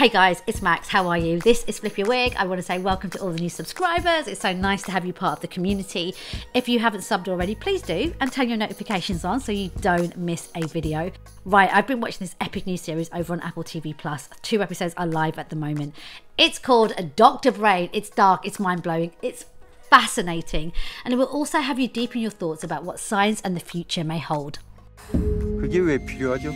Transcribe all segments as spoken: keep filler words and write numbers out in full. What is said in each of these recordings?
Hey guys, it's Max, how are you? This is Flip Your Wig. I want to say welcome to all the new subscribers. It's so nice to have you part of the community. If you haven't subbed already, please do and turn your notifications on so you don't miss a video. Right, I've been watching this epic new series over on Apple T V Plus. Two episodes are live at the moment. It's called Doctor Brain. It's dark, it's mind-blowing, it's fascinating, and it will also have you deepen your thoughts about what science and the future may hold. 그게 왜 필요하죠?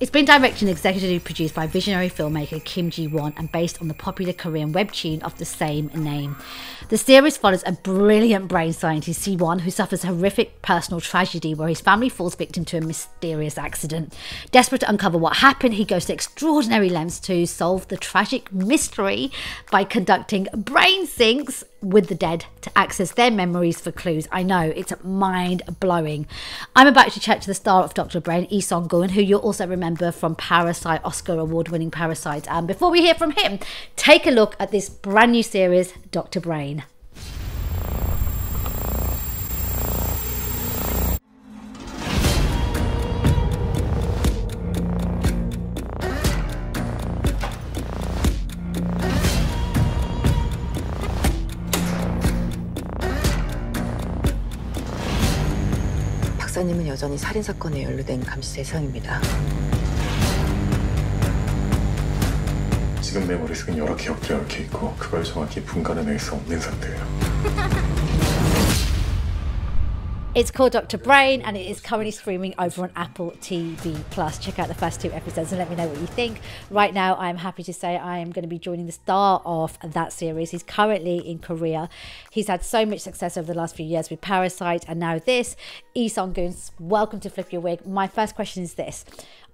It's been directed and executively produced by visionary filmmaker Kim Jee-Woon and based on the popular Korean webtoon of the same name. The series follows a brilliant brain scientist, Si-won, who suffers a horrific personal tragedy where his family falls victim to a mysterious accident. Desperate to uncover what happened, he goes to extraordinary lengths to solve the tragic mystery by conducting brain syncs with the dead to access their memories for clues. I know, it's mind-blowing. I'm about to chat to the star of Doctor Brain, Lee Sun-kyun, who you'll also remember from Parasite, Oscar award-winning Parasite. And before we hear from him, take a look at this brand new series, Doctor Brain. 박사님은 여전히 살인 사건에 연루된 감시 대상입니다. 지금 내 머릿속엔 여러 기억들이 얽혀 있고 그걸 정확히 분간해낼 수 없는 상태예요. It's called Doctor Brain and it is currently streaming over on Apple T V Plus. Check out the first two episodes and let me know what you think. Right now, I'm happy to say I am going to be joining the star of that series. He's currently in Korea. He's had so much success over the last few years with Parasite and now this. Lee Sun-kyun, welcome to Flip Your Wig. My first question is this.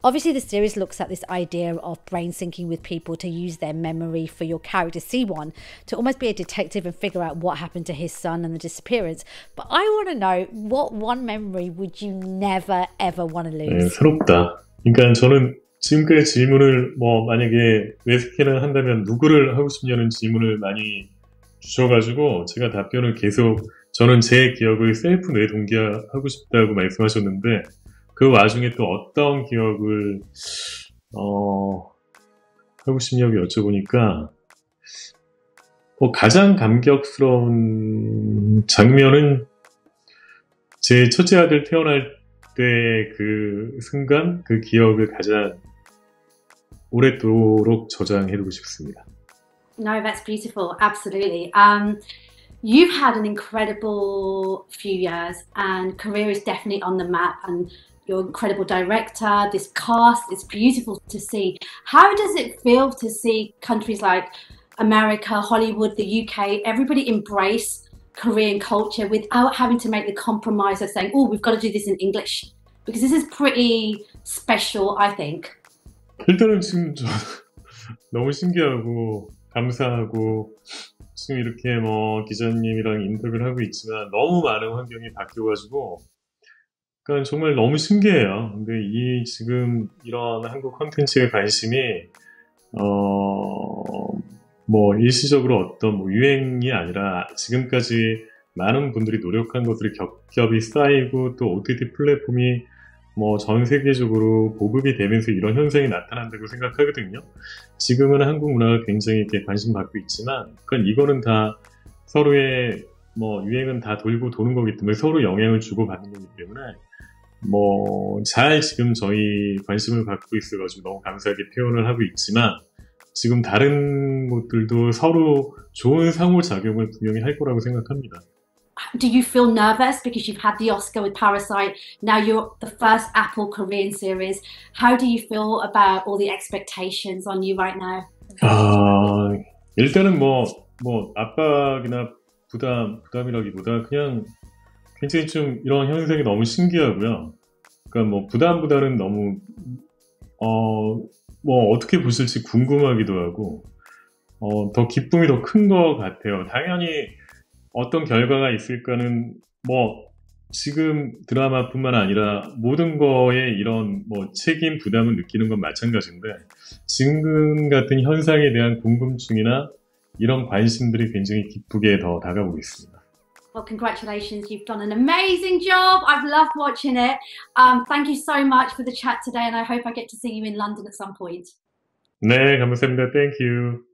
Obviously, the series looks at this idea of brain syncing with people to use their memory for your character, Si-won, to almost be a detective and figure out what happened to his son and the disappearance. But I want to know, what one memory would you never, ever want to lose? 네, 새롭다. 그러니까 저는 지금까지 질문을 뭐 만약에 왜 스캔을 한다면 누구를 하고 싶냐는 질문을 많이 주셔가지고 제가 답변을 계속 저는 제 기억을 셀프 뇌동기화하고 싶다고 말씀하셨는데 그 와중에 또 어떤 기억을 어, 하고 싶냐고 여쭤보니까 뭐 가장 감격스러운 장면은 제 첫째 아들 태어날 때 그 순간 그 기억을 가장 오랫도록 저장해두고 싶습니다. No, that's beautiful. Absolutely. Um... You've had an incredible few years and Korea is definitely on the map, and you're an incredible director. This cast is beautiful to see. How does it feel to see countries like America, Hollywood, the U K, everybody embrace Korean culture without having to make the compromise of saying, oh, we've got to do this in English? Because this is pretty special, I think. 일단은 지금 저 너무 신기하고 감사하고 지금 이렇게 뭐 기자님이랑 인터뷰를 하고 있지만 너무 많은 환경이 바뀌어가지고 그러니까 정말 너무 신기해요. 근데 이 지금 이런 한국 콘텐츠에 관심이 어 뭐 일시적으로 어떤 뭐 유행이 아니라 지금까지 많은 분들이 노력한 것들이 겹겹이 쌓이고 또 O T T 플랫폼이 뭐 전 세계적으로 보급이 되면서 이런 현상이 나타난다고 생각하거든요. 지금은 한국 문화가 굉장히 이렇게 관심 받고 있지만, 그건 이거는 다 서로의 뭐 유행은 다 돌고 도는 거기 때문에 서로 영향을 주고 받는 거기 때문에 뭐 잘 지금 저희 관심을 갖고 있어가지고 너무 감사하게 표현을 하고 있지만 지금 다른 곳들도 서로 좋은 상호 작용을 분명히 할 거라고 생각합니다. Do you feel nervous because you've had the Oscar with Parasite? Now you're the first Apple Korean series. How do you feel about all the expectations on you right now? 아, 일단은 뭐, 뭐 압박이나 부담, 부담이라기보다 그냥 굉장히 좀 이런 현상이 너무 신기하고요. 그러니까 뭐 부담보다는 너무 어, 뭐 어떻게 보실지 궁금하기도 하고 어, 더 기쁨이 더 큰 것 같아요. 당연히. 어떤 결과가 있을까는 뭐 지금 드라마뿐만 아니라 모든 거에 이런 뭐 책임 부담을 느끼는 건 마찬가지인데 지금 같은 현상에 대한 궁금증이나 이런 관심들이 굉장히 기쁘게 더 다가오고 있습니다. Well, congratulations, you've done an amazing job. I've loved watching it. Um, thank you so much for the chat today, and I hope I get to see you in London at some point. 네, 감사합니다. Thank you.